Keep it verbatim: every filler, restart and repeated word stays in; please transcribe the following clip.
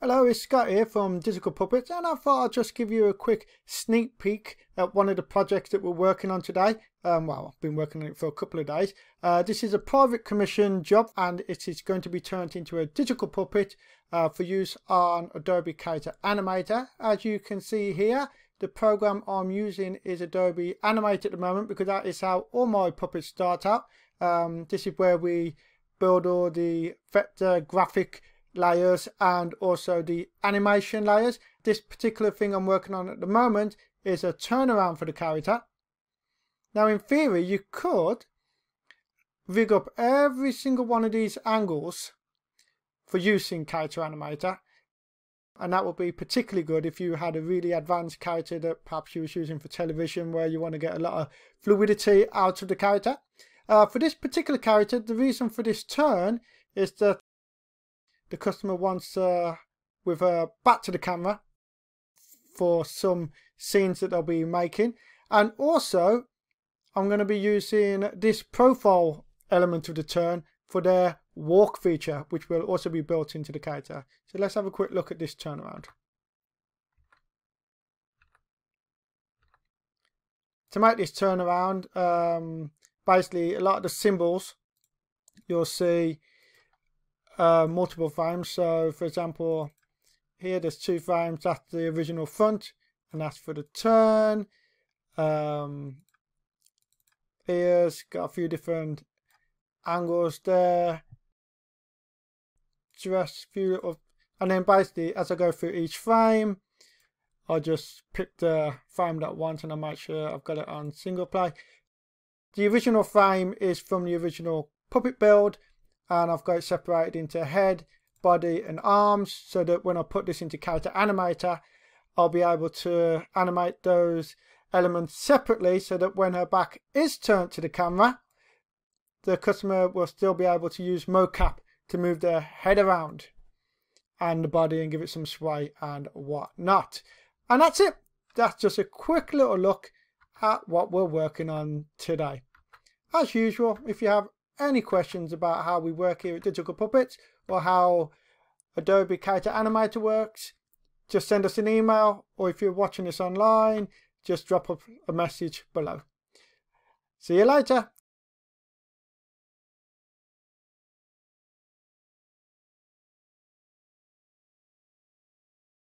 Hello, it's Scott here from Digital Puppets, and I thought I'd just give you a quick sneak peek at one of the projects that we're working on today. Um, well, I've been working on it for a couple of days. Uh, this is a private commission job, and it is going to be turned into a digital puppet uh, for use on Adobe Character Animator. As you can see here, the program I'm using is Adobe Animate at the moment, because that is how all my puppets start out. Um, this is where we build all the vector graphic layers and also the animation layers. This particular thing I'm working on at the moment is a turnaround for the character. Now in theory you could rig up every single one of these angles for use in Character Animator, and that would be particularly good if you had a really advanced character that perhaps you were using for television, where you want to get a lot of fluidity out of the character. Uh, for this particular character, the reason for this turn is that the customer wants uh, with a back to the camera for some scenes that they'll be making. And also, I'm going to be using this profile element of the turn for their walk feature, which will also be built into the character. So let's have a quick look at this turnaround. To make this turnaround, um, basically a lot of the symbols you'll see Uh, multiple frames. So for example, here there's two frames. That's the original front, and that's for the turn. Um, here's got a few different angles there, just few little, and then basically as I go through each frame, I just pick the frame that I want, and I make sure I've got it on single play. The original frame is from the original puppet build, and I've got it separated into head, body and arms, so that when I put this into Character Animator, I'll be able to animate those elements separately, so that when her back is turned to the camera, the customer will still be able to use mocap to move their head around and the body and give it some sway and whatnot. And that's it. That's just a quick little look at what we're working on today. As usual, if you have any questions about how we work here at Digital Puppets or how Adobe Character Animator works, just send us an email, or if you're watching this online, just drop a message below. See you later.